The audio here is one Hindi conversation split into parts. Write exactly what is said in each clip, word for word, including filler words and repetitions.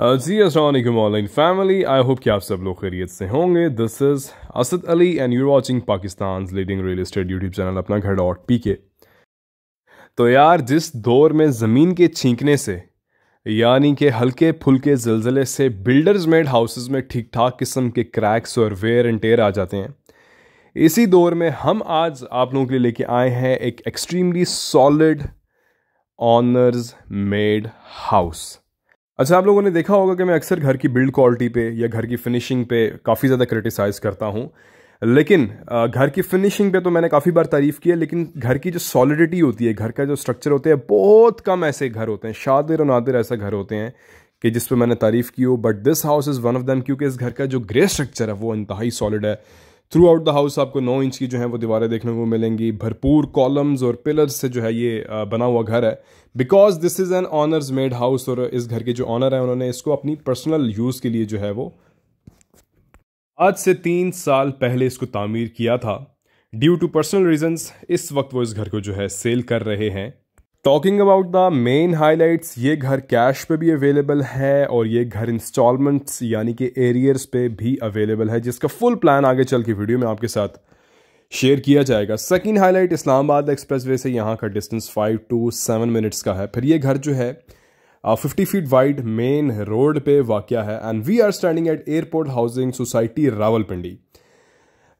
जी अस्सलामुअलैकुम ऑनलाइन फैमिली, आई होप कि आप सब लोग खैरियत से होंगे। This is Asad Ali and you are watching Pakistan leading real estate YouTube channel Apna Ghar dot P के। तो यार, जिस दौर में ज़मीन के छींकने से यानी कि हल्के फुल्के ज़िलज़ले से बिल्डर्स मेड हाउसेस में ठीक ठाक किस्म के क्रैक्स और वेयर एंड टेयर आ जाते हैं, इसी दौर में हम आज आप लोगों के लिए लेके आए हैं एक extremely solid owners made house. अच्छा, आप लोगों ने देखा होगा कि मैं अक्सर घर की बिल्ड क्वालिटी पे या घर की फिनिशिंग पे काफ़ी ज़्यादा क्रिटिसाइज़ करता हूँ, लेकिन घर की फिनिशिंग पे तो मैंने काफ़ी बार तारीफ़ की है, लेकिन घर की जो सॉलिडिटी होती है, घर का जो स्ट्रक्चर होता है, बहुत कम ऐसे घर होते हैं, शादिर और नादिर ऐसा घर होते हैं कि जिस पर मैंने तारीफ़ की हो। But this house is one of them, क्योंकि इस घर का जो ग्रे स्ट्रक्चर है वो इंतहाई सॉलिड है। थ्रू आउट द हाउस आपको नौ इंच की जो है वो दीवारें देखने को मिलेंगी, भरपूर कॉलम्स और पिलर्स से जो है ये बना हुआ घर है। Because this is an owners made house, और इस घर के जो ऑनर हैं उन्होंने इसको अपनी पर्सनल यूज़ के लिए जो है वो आज से तीन साल पहले इसको तामीर किया था। ड्यू टू पर्सनल रीजंस इस वक्त वो इस घर को जो है सेल कर रहे हैं। Talking about the main highlights, ये घर कैश पे भी अवेलेबल है और ये घर इंस्टॉलमेंट्स यानी कि एरियर्स पे भी अवेलेबल है, जिसका फुल प्लान आगे चल के वीडियो में आपके साथ शेयर किया जाएगा। सेकंड हाईलाइट, इस्लामाबाद एक्सप्रेसवे से यहाँ का distance five to seven minutes का है। फिर ये घर जो है fifty feet wide main road पे वाक़या है। And we are standing at airport housing society Rawalpindi.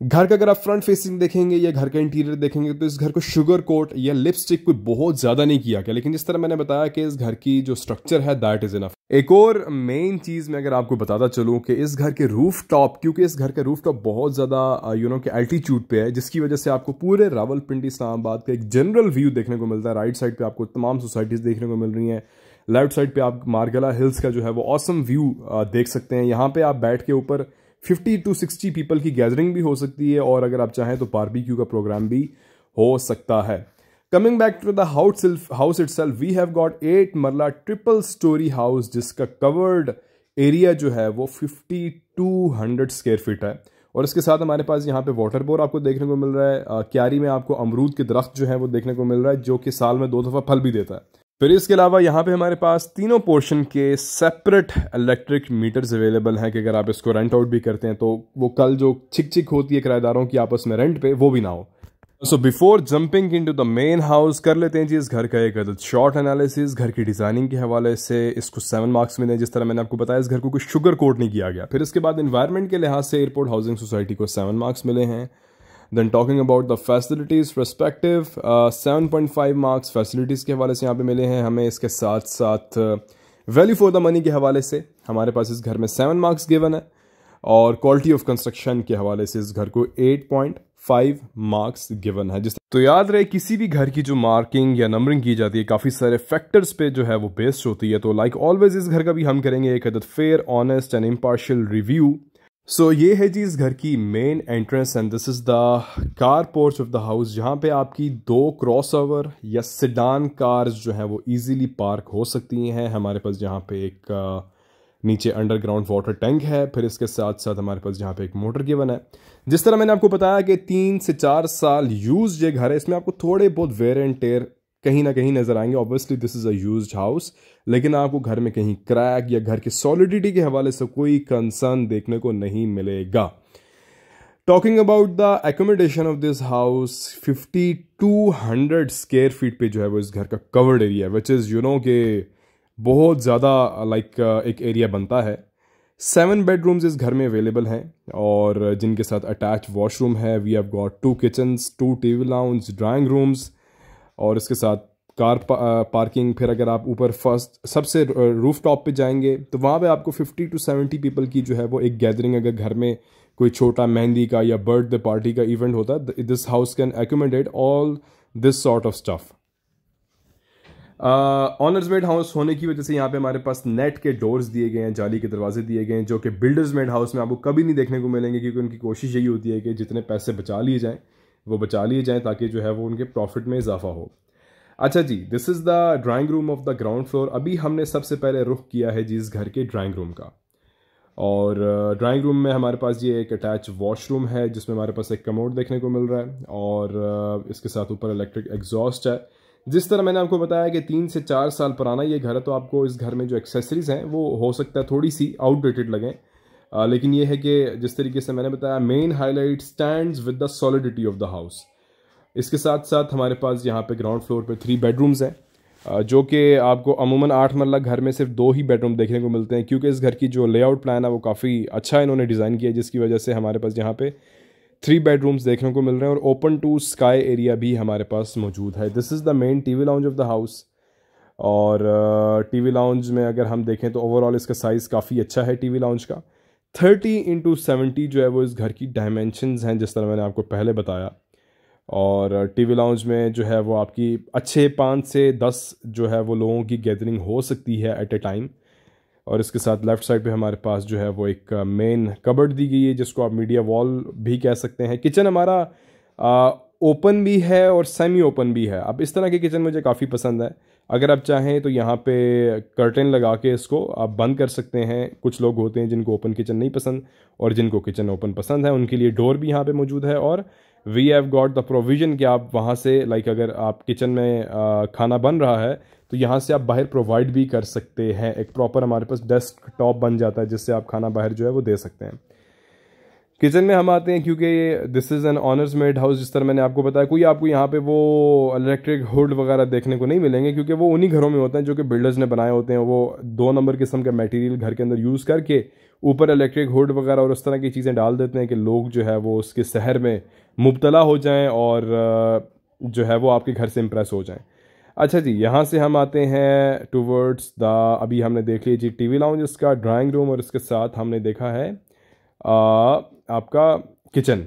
घर का अगर आप फ्रंट फेसिंग देखेंगे या घर का इंटीरियर देखेंगे तो इस घर को शुगर कोट या लिपस्टिक कोई बहुत ज़्यादा नहीं किया गया, लेकिन जिस तरह मैंने बताया कि इस घर की जो स्ट्रक्चर है दैट इज़ इनफ। एक और मेन चीज़ मैं अगर आपको बताता चलूँ कि इस घर के रूफ टॉप, क्योंकि इस घर का रूफ टॉप बहुत ज़्यादा यू नो कि एल्टीट्यूड पे है, जिसकी वजह से आपको पूरे रावलपिंडी इस्लामाबाद का एक जनरल व्यू देखने को मिलता है। राइट साइड पर आपको तमाम सोसाइटीज़ देखने को मिल रही हैं, लेफ्ट साइड पर आप मार्गला हिल्स का जो है वो ऑसम व्यू देख सकते हैं। यहाँ पर आप बैठ के ऊपर फिफ्टी टू सिक्सटी पीपल की गैदरिंग भी हो सकती है, और अगर आप चाहें तो बारबेक्यू का प्रोग्राम भी हो सकता है। Coming back to the house house itself, we have got eight marla triple story house, जिसका कवर्ड एरिया जो है वो fifty two hundred square feet है। और इसके साथ हमारे पास यहाँ पे वाटर बोर आपको देखने को मिल रहा है। क्यारी में आपको अमरूद के दरख्त जो है वो देखने को मिल रहा है, जो कि साल में दो दफ़ा फल भी देता है। फिर इसके अलावा यहाँ पे हमारे पास तीनों पोर्शन के सेपरेट इलेक्ट्रिक मीटर्स अवेलेबल हैं कि अगर आप इसको रेंट आउट भी करते हैं तो वो कल जो छिक छिक होती है किराएदारों की आपस में रेंट पे, वो भी ना हो। So before jumping into the main house, कर लेते हैं जी इस घर का एक अदद शॉर्ट एनालिसिस। घर की डिज़ाइनिंग के हवाले से इसको सेवन मार्क्स मिले। जिस तरह मैंने आपको बताया, इस घर को कोई शुगर कोट नहीं किया गया। फिर इसके बाद इन्वायरमेंट के लिहाज से एयरपोर्ट हाउसिंग सोसाइटी को सेवन मार्क्स मिले हैं। Then talking about the facilities perspective, seven point five marks facilities के हवाले से यहाँ पे मिले हैं हमें। इसके साथ साथ value for the money के हवाले से हमारे पास इस घर में सेवन marks given है, और quality of construction के हवाले से इस घर को eight point five marks given है। जिस तो याद रहे, किसी भी घर की जो मार्किंग या नंबरिंग की जाती है काफ़ी सारे फैक्टर्स पे जो है वो बेस्ड होती है। तो लाइक ऑलवेज इस घर का भी हम करेंगे एक अदद fair, honest and impartial review. So so, ये है जी इस घर की main entrance, and this is the car porch of the house, जहाँ पे आपकी दो क्रॉसओवर या सिडान कार्स जो हैं वो इजीली पार्क हो सकती हैं। हमारे पास यहाँ पे एक नीचे अंडरग्राउंड वाटर टैंक है। फिर इसके साथ साथ हमारे पास यहाँ पे एक मोटर गिवन है। जिस तरह मैंने आपको बताया कि तीन से चार साल यूज ये घर है, इसमें आपको थोड़े बहुत वेयर एंड टेयर कहीं ना कहीं नज़र आएंगे। Obviously this is a used house, लेकिन आपको घर में कहीं क्रैक या घर की सॉलिडिटी के हवाले से कोई कंसर्न देखने को नहीं मिलेगा। Talking about the accommodation of this house, fifty two hundred square feet पे जो है वो इस घर का covered area, which is you know के बहुत ज़्यादा लाइक एक एरिया बनता है। सेवन बेडरूम्स इस घर में अवेलेबल हैं, और जिनके साथ अटैच वॉशरूम है। We have got two kitchens, two T V lounge, drawing rooms, और इसके साथ कार पार्किंग। फिर अगर आप ऊपर फर्स्ट सबसे रूफ टॉप पे जाएंगे तो वहाँ पे आपको फिफ्टी टू सेवेंटी पीपल की जो है वो एक गैदरिंग, अगर घर में कोई छोटा मेहंदी का या बर्थडे पार्टी का इवेंट होता है, this house can accommodate all this sort of stuff. Owners made house होने की वजह से यहाँ पे हमारे पास नेट के डोर्स दिए गए हैं, जाली के दरवाजे दिए गए हैं, जो कि बिल्डर्स मेड हाउस में आपको कभी नहीं देखने को मिलेंगे, क्योंकि उनकी कोशिश यही होती है कि जितने पैसे बचा लिए जाएँ वो बचा लिए जाएँ, ताकि जो है वो उनके प्रॉफिट में इजाफा हो। अच्छा जी, this is the drawing room of the ground floor. अभी हमने सबसे पहले रुख किया है जी इस घर के ड्राइंग रूम का, और ड्राइंग रूम में हमारे पास ये एक अटैच वॉशरूम है, जिसमें हमारे पास एक कमोड देखने को मिल रहा है, और इसके साथ ऊपर इलेक्ट्रिक एग्जॉस्ट है। जिस तरह मैंने आपको बताया कि तीन से चार साल पुराना ये घर है, तो आपको इस घर में जो एक्सेसरीज़ हैं वो हो सकता है थोड़ी सी आउटडेटेड लगें, लेकिन ये है कि जिस तरीके से मैंने बताया main highlight stands with the solidity of the house. इसके साथ साथ हमारे पास यहाँ पे ग्राउंड फ्लोर पे थ्री बेडरूम्स हैं, जो कि आपको अमूमन आठ मरला घर में सिर्फ दो ही बेडरूम देखने को मिलते हैं, क्योंकि इस घर की जो लेआउट प्लान है वो काफ़ी अच्छा इन्होंने डिज़ाइन किया है, जिसकी वजह से हमारे पास यहाँ पे थ्री बेडरूम्स देखने को मिल रहे हैं और ओपन टू स्काई एरिया भी हमारे पास मौजूद है। This is the main TV lounge of the house. और टीवी लाउंज में अगर हम देखें तो ओवरऑल इसका साइज़ काफ़ी अच्छा है। टीवी लाउंज का थर्टी इंटू सेवेंटी जो है वो इस घर की डायमेंशंस हैं, जिस तरह मैंने आपको पहले बताया। और टीवी लाउंज में जो है वो आपकी अच्छे पाँच से दस जो है वो लोगों की गैदरिंग हो सकती है एट ए टाइम। और इसके साथ लेफ़्ट साइड पे हमारे पास जो है वो एक मेन कबर्ड दी गई है, जिसको आप मीडिया वॉल भी कह सकते हैं। किचन हमारा आ, ओपन भी है और सेमी ओपन भी है। अब इस तरह के किचन मुझे काफ़ी पसंद है। अगर आप चाहें तो यहाँ पे कर्टन लगा के इसको आप बंद कर सकते हैं। कुछ लोग होते हैं जिनको ओपन किचन नहीं पसंद और जिनको किचन ओपन पसंद है, उनके लिए डोर भी यहाँ पे मौजूद है। और we have got the provision कि आप वहाँ से लाइक अगर आप किचन में आ, खाना बन रहा है तो यहाँ से आप बाहर प्रोवाइड भी कर सकते हैं। एक प्रॉपर हमारे पास डेस्क टॉप बन जाता है, जिससे आप खाना बाहर जो है वो दे सकते हैं। किचन में हम आते हैं, क्योंकि this is an owners made house. जिस तरह मैंने आपको बताया, कोई आपको यहाँ पे वो इलेक्ट्रिक हुड वगैरह देखने को नहीं मिलेंगे, क्योंकि वो उन्हीं घरों में होते हैं जो कि बिल्डर्स ने बनाए होते हैं। वो दो नंबर किस्म के मटेरियल घर के अंदर यूज़ करके ऊपर इलेक्ट्रिक हुड वगैरह और उस तरह की चीज़ें डाल देते हैं कि लोग जो है वो उसके शहर में मुबतला हो जाएँ और जो है वो आपके घर से इम्प्रेस हो जाएँ। अच्छा जी, यहाँ से हम आते हैं टूवर्ड्स द, अभी हमने देख लिया जी टी वी लाउंज, इसका ड्राइंग रूम, और इसके साथ हमने देखा है आ, आपका kitchen.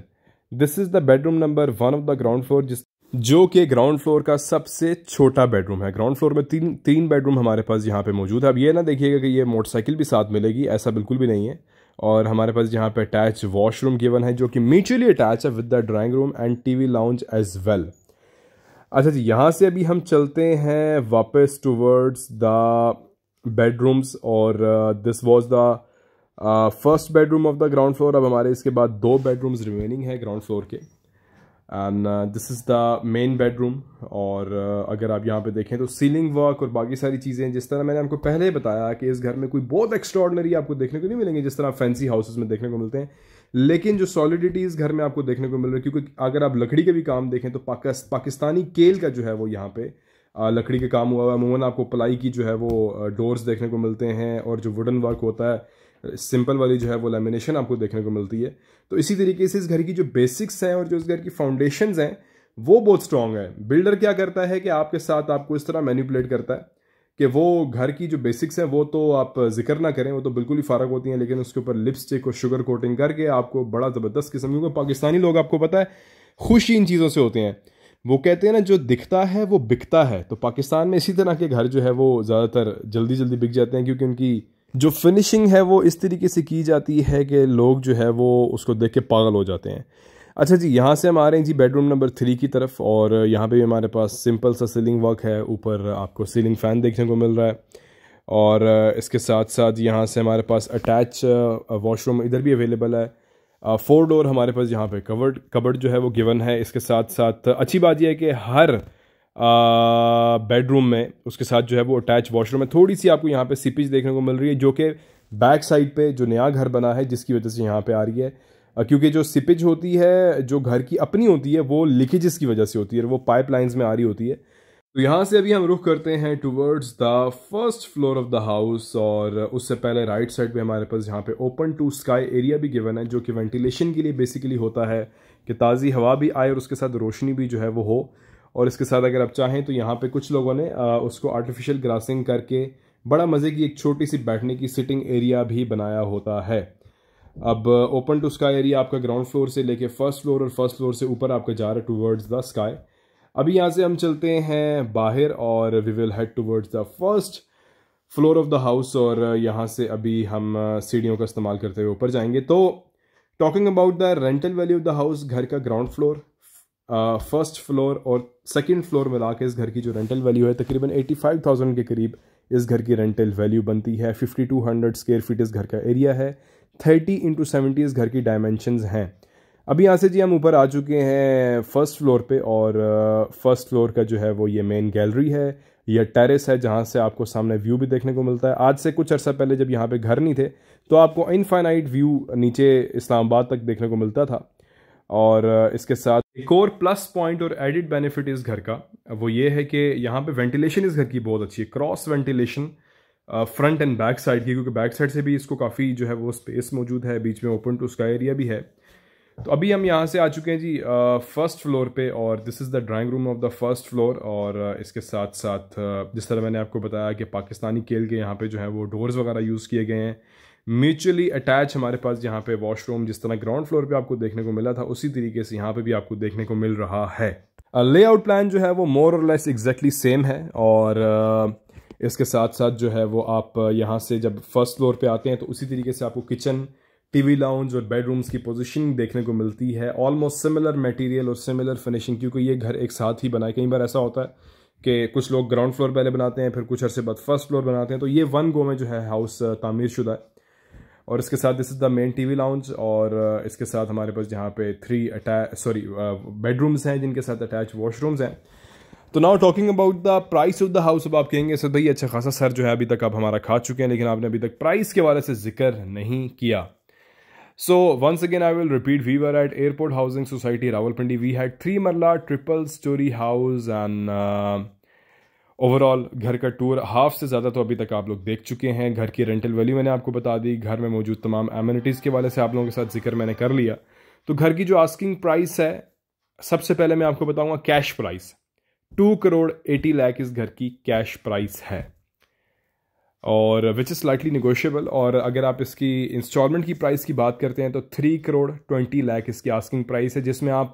This is the bedroom number one of the ground floor, जिस जो कि ग्राउंड फ्लोर का सबसे छोटा बेडरूम है। ग्राउंड फ्लोर में तीन तीन बेडरूम हमारे पास यहाँ पे मौजूद है। अब ये ना देखिएगा कि ये मोटरसाइकिल भी साथ मिलेगी, ऐसा बिल्कुल भी नहीं है। और हमारे पास यहाँ पे अटैच वॉशरूम गिवन है, जो कि म्यूचुअली अटैच है with the drawing room and T V lounge as well. अच्छा जी, यहाँ से अभी हम चलते हैं वापस टूवर्ड्स द बेडरूम्स, और this was the first bedroom of the ground floor. अब हमारे इसके बाद दो बेडरूम्स रिमेनिंग है ग्राउंड फ्लोर के, and this is the main bedroom. और uh, अगर आप यहाँ पे देखें तो सीलिंग वर्क और बाकी सारी चीज़ें, जिस तरह मैंने आपको पहले बताया कि इस घर में कोई बहुत एक्स्ट्राऑर्डिनरी आपको देखने को नहीं मिलेंगे, जिस तरह फैंसी हाउसेस में देखने को मिलते हैं, लेकिन जो सॉलिडिटी इस घर में आपको देखने को मिल रही है, क्योंकि अगर आप लकड़ी के भी काम देखें तो पाकिस्तानी केल का जो है वो यहाँ पे लकड़ी का काम हुआ हुआ है। अमूमन आपको प्लाई की जो है वो डोर्स देखने को मिलते हैं, और जो वुडन वर्क होता है सिंपल वाली जो है वो लैमिनेशन आपको देखने को मिलती है। तो इसी तरीके से इस घर की जो बेसिक्स हैं और जो इस घर की फाउंडेशंस हैं वो बहुत स्ट्रॉन्ग है। बिल्डर क्या करता है कि आपके साथ आपको इस तरह मैनिपुलेट करता है कि वो घर की जो बेसिक्स हैं वो तो आप जिक्र ना करें, वो तो बिल्कुल ही फारग होती हैं, लेकिन उसके ऊपर लिपस्टिक और शुगर कोटिंग करके आपको बड़ा ज़बरदस्त किस्म, क्योंकि पाकिस्तानी लोग आपको पता है खुशी इन चीज़ों से होते हैं। वो कहते हैं ना, जो दिखता है वो बिकता है। तो पाकिस्तान में इसी तरह के घर जो है वो ज़्यादातर जल्दी जल्दी बिक जाते हैं, क्योंकि उनकी जो फिनिशिंग है वो इस तरीके से की जाती है कि लोग जो है वो उसको देख के पागल हो जाते हैं। अच्छा जी, यहाँ से हम आ रहे हैं जी बेडरूम नंबर थ्री की तरफ, और यहाँ पे भी हमारे पास सिंपल सा सीलिंग वर्क है। ऊपर आपको सीलिंग फ़ैन देखने को मिल रहा है, और इसके साथ साथ यहाँ से हमारे पास अटैच वॉशरूम इधर भी अवेलेबल है। फोर डोर हमारे पास यहाँ पे कवर्ड कवर्ड जो है वो गिवन है। इसके साथ साथ अच्छी बात यह है कि हर बेडरूम में उसके साथ जो है वो अटैच वॉशरूम है। थोड़ी सी आपको यहाँ पर सीपेज देखने को मिल रही है, जो कि बैक साइड पर जो नया घर बना है जिसकी वजह से यहाँ पर आ रही है, क्योंकि जो सिपेज होती है जो घर की अपनी होती है वो लीकेजेस की वजह से होती है, वो पाइपलाइंस में आ रही होती है। तो यहाँ से अभी हम रुख करते हैं towards the first floor of the house, और उससे पहले राइट साइड पे हमारे पास यहाँ पे ओपन टू स्काई एरिया भी गिवन है, जो कि वेंटिलेशन के लिए बेसिकली होता है कि ताज़ी हवा भी आए और उसके साथ रोशनी भी जो है वो हो। और इसके साथ अगर आप चाहें तो यहाँ पर कुछ लोगों ने उसको आर्टिफिशियल ग्रासिंग करके बड़ा मज़े की एक छोटी सी बैठने की सिटिंग एरिया भी बनाया होता है। अब ओपन टू स्काई एरिया आपका ग्राउंड फ्लोर से लेके फर्स्ट फ्लोर और फर्स्ट फ्लोर से ऊपर आपका जा रहा है टूवर्ड्स द स्काई। अभी यहाँ से हम चलते हैं बाहर और we will head towards the first floor of the house, और यहाँ से अभी हम सीढ़ियों का इस्तेमाल करते हुए ऊपर जाएंगे। तो talking about the rental value of the house, घर का ग्राउंड फ्लोर, फर्स्ट फ्लोर और सेकेंड फ्लोर मिला के इस घर की जो रेंटल वैल्यू है तकरीबन एटी फाइव थाउजेंड के करीब इस घर की रेंटल वैल्यू बनती है। Fifty two hundred square feet इस घर का एरिया है। थर्टी इंटू सेवेंटी इस घर की डायमेंशंस हैं। अभी यहाँ से जी हम ऊपर आ चुके हैं फर्स्ट फ्लोर पे, और फर्स्ट फ्लोर का जो है वो ये मेन गैलरी है, यह टेरेस है जहाँ से आपको सामने व्यू भी देखने को मिलता है। आज से कुछ अर्सा पहले जब यहाँ पे घर नहीं थे तो आपको इनफाइनाइट व्यू नीचे इस्लामाबाद तक देखने को मिलता था। और इसके साथ एक और प्लस पॉइंट और एडिड बेनिफिट इस घर का वो ये है कि यहाँ पे वेंटिलेशन इस घर की बहुत अच्छी है, cross ventilation front and back side की, क्योंकि बैक साइड से भी इसको काफ़ी जो है वो स्पेस मौजूद है, बीच में ओपन टू स्काई एरिया भी है। तो अभी हम यहाँ से आ चुके हैं जी फर्स्ट फ्लोर पे, और this is the drawing room of the first floor. और इसके साथ साथ जिस तरह मैंने आपको बताया कि पाकिस्तानी केल के यहाँ पे जो है वो डोर्स वगैरह यूज़ किए गए हैं, म्यूचुअली अटैच हमारे पास यहाँ पे वॉशरूम जिस तरह ग्राउंड फ्लोर पे आपको देखने को मिला था उसी तरीके से यहाँ पे भी आपको देखने को मिल रहा है। लेआउट प्लान जो है वो मोर और लेस एग्जैक्टली सेम है, और इसके साथ साथ जो है वो आप यहाँ से जब फर्स्ट फ्लोर पे आते हैं तो उसी तरीके से आपको किचन, टीवी लाउंज और बेडरूम्स की पोजीशनिंग देखने को मिलती है। ऑलमोस्ट सिमिलर मटेरियल और सिमिलर फिनिशिंग, क्योंकि ये घर एक साथ ही बनाए। कई बार ऐसा होता है कि कुछ लोग ग्राउंड फ्लोर पहले बनाते हैं, फिर कुछ अर्से बाद फर्स्ट फ्लोर बनाते हैं, तो ये वन गो में जो है हाउस तामीर शुदा है। और इसके साथ this is the main TV lounge, और इसके साथ हमारे पास यहाँ पे थ्री अटैच सॉरी बेडरूम्स हैं जिनके साथ अटैच वॉशरूम्स हैं। तो now talking about the price of the house. अब आप कहेंगे सर भाई अच्छा खासा सर जो है अभी तक आप हमारा खा चुके हैं, लेकिन आपने अभी तक प्राइस के बारे से जिक्र नहीं किया। So once again I will repeat, we were at Airport Housing Society Rawalpindi. We had three marla triple story house and uh, overall घर का टूर हाफ से ज़्यादा तो अभी तक आप लोग देख चुके हैं। घर की रेंटल वैल्यू मैंने आपको बता दी, घर में मौजूद तमाम एमिनिटीज़ के वाले से आप लोगों के साथ जिक्र मैंने कर लिया। तो घर की जो आस्किंग प्राइस है सबसे पहले मैं आपको बताऊंगा cash price, two crore eighty lakh इस घर की कैश प्राइस है, और विच इज़ स्लाइटली निगोशियबल। और अगर आप इसकी इंस्टॉलमेंट की प्राइस की बात करते हैं तो थ्री करोड़ ट्वेंटी लाख इसकी आस्किंग प्राइस है, जिसमें आप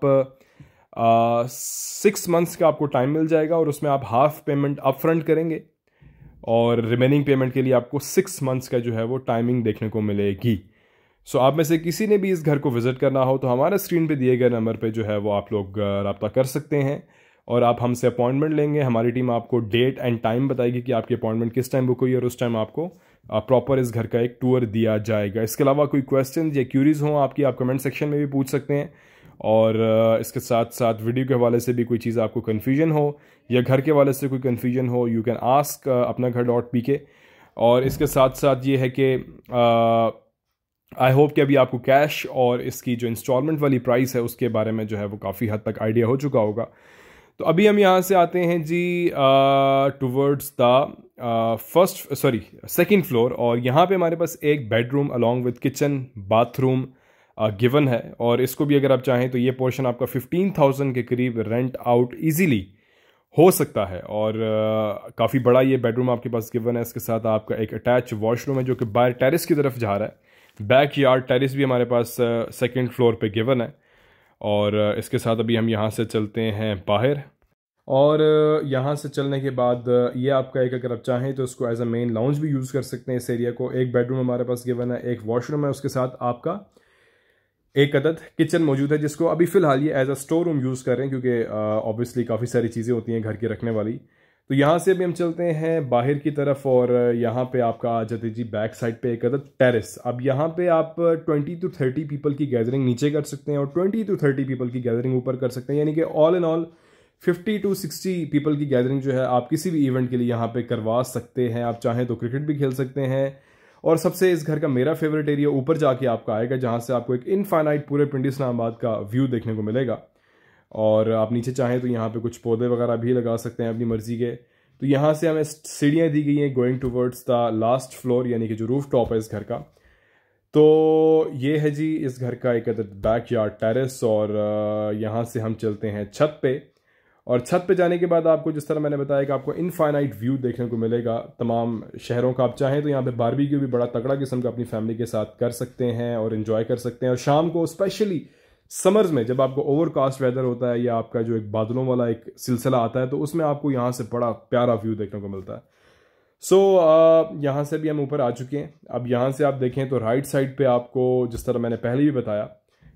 सिक्स मंथ्स का आपको टाइम मिल जाएगा और उसमें आप हाफ पेमेंट अपफ्रंट करेंगे और रिमेनिंग पेमेंट के लिए आपको सिक्स मंथ्स का जो है वो टाइमिंग देखने को मिलेगी। सो so, आप में से किसी ने भी इस घर को विज़िट करना हो तो हमारे स्क्रीन पर दिए गए नंबर पर जो है वो आप लोग रब्ता कर सकते हैं, और आप हमसे अपॉइंटमेंट लेंगे। हमारी टीम आपको डेट एंड टाइम बताएगी कि आपकी अपॉइंटमेंट किस टाइम बुक हुई, और उस टाइम आपको प्रॉपर इस घर का एक टूर दिया जाएगा। इसके अलावा कोई क्वेश्चन या क्यूरीज हों आपकी, आप कमेंट सेक्शन में भी पूछ सकते हैं, और इसके साथ साथ वीडियो के हवाले से भी कोई चीज़ आपको कन्फ्यूजन हो या घर के हवाले से कोई कन्फ्यूजन हो, यू कैन आस्क अपना घर डॉट पी के। और इसके साथ साथ ये है कि आई होप कि अभी आपको कैश और इसकी जो इंस्टॉलमेंट वाली प्राइस है उसके बारे में जो है वो काफ़ी हद तक आइडिया हो चुका होगा। तो अभी हम यहाँ से आते हैं जी towards the first sorry second floor, और यहाँ पे हमारे पास एक bedroom along with kitchen bathroom given है, और इसको भी अगर आप चाहें तो ये पोर्शन आपका पंद्रह हज़ार के करीब रेंट आउट इजीली हो सकता है। और uh, काफ़ी बड़ा ये बेडरूम आपके पास गिवन है। इसके साथ आपका एक अटैच वॉशरूम है जो कि बाहर टेरेस की तरफ जा रहा है, बैक यार्ड टेरेस भी हमारे पास सेकेंड फ्लोर पर गिवन है। और इसके साथ अभी हम यहाँ से चलते हैं बाहर, और यहाँ से चलने के बाद ये आपका एक अगर आप चाहें तो इसको एज अ मेन लाउंज भी यूज़ कर सकते हैं इस एरिया को। एक बेडरूम हमारे पास गिवन है, एक वॉशरूम है, उसके साथ आपका एक अदद किचन मौजूद है, जिसको अभी फ़िलहाल ये as a store room use कर रहे हैं, क्योंकि ऑब्वियसली काफ़ी सारी चीज़ें होती हैं घर की रखने वाली। तो यहाँ से अभी हम चलते हैं बाहर की तरफ, और यहाँ पे आपका आ जाते जी बैक साइड पे एक अदद टेरेस। अब यहाँ पे आप बीस टू तीस पीपल की गैदरिंग नीचे कर सकते हैं और बीस टू तीस पीपल की गैदरिंग ऊपर कर सकते हैं, यानी कि ऑल इन ऑल पचास टू साठ पीपल की गैदरिंग जो है आप किसी भी इवेंट के लिए यहाँ पे करवा सकते हैं। आप चाहें तो क्रिकेट भी खेल सकते हैं, और सबसे इस घर का मेरा फेवरेट एरिया ऊपर जाके आपका आएगा, जहाँ से आपको एक इनफाइनाइट पूरे पिंडी इस्लामाबाद का व्यू देखने को मिलेगा। और आप नीचे चाहें तो यहाँ पे कुछ पौधे वगैरह भी लगा सकते हैं अपनी मर्ज़ी के। तो यहाँ से हमें सीढ़ियाँ दी गई हैं going towards the last floor, यानी कि जो रूफ टॉप है इस घर का। तो ये है जी इस घर का एक बैक यार्ड टेरेस, और यहाँ से हम चलते हैं छत पे, और छत पे जाने के बाद आपको जिस तरह मैंने बताया कि आपको इनफाइनाइट व्यू देखने को मिलेगा तमाम शहरों का। आप चाहें तो यहाँ पे बारबेक्यू भी बड़ा तगड़ा किस्म का अपनी फैमिली के साथ कर सकते हैं और इन्जॉय कर सकते हैं। और शाम को स्पेशली समर्स में जब आपको ओवरकास्ट वेदर होता है या आपका जो एक बादलों वाला एक सिलसिला आता है तो उसमें आपको यहाँ से बड़ा प्यारा व्यू देखने को मिलता है। सो so, uh, यहाँ से भी हम ऊपर आ चुके हैं। अब यहाँ से आप देखें तो राइट साइड पे आपको जिस तरह मैंने पहले भी बताया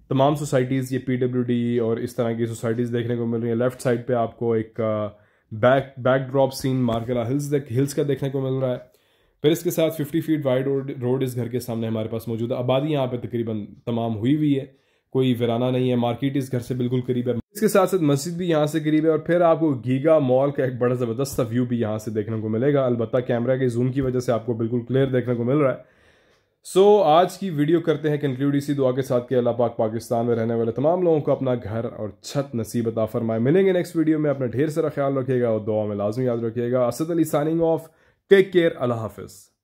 तमाम सोसाइटीज़ ये पीडब्ल्यूडी और इस तरह की सोसाइटीज़ देखने को मिल रही है। लेफ़्ट साइड पर आपको एक back backdrop scene Margalla hills hills का देखने को मिल रहा है। फिर इसके साथ फिफ्टी फीट वाइड रोड इस घर के सामने हमारे पास मौजूद है। आबादी यहाँ पर तकरीबन तमाम हुई हुई है, कोई वीराना नहीं है, मार्केट इस घर से बिल्कुल करीब है, इसके साथ साथ मस्जिद भी यहाँ से करीब है। और फिर आपको गीगा मॉल का एक बड़ा ज़बरदस्त व्यू भी यहाँ से देखने को मिलेगा, अलबत्ता कैमरा के जूम की वजह से आपको बिल्कुल क्लियर देखने को मिल रहा है। सो so, आज की वीडियो करते हैं कंक्लूड इसी दुआ के साथ कि अल्लाह पाक पाकिस्तान में रहने वाले तमाम लोगों को अपना घर और छत नसीब अता फरमाए। मिलेंगे नेक्स्ट वीडियो में, अपना ढेर सारा ख्याल रखिएगा और दुआ में लाजमी याद रखिएगा। Asad Ali signing off, take care, अल्लाह हाफिज़।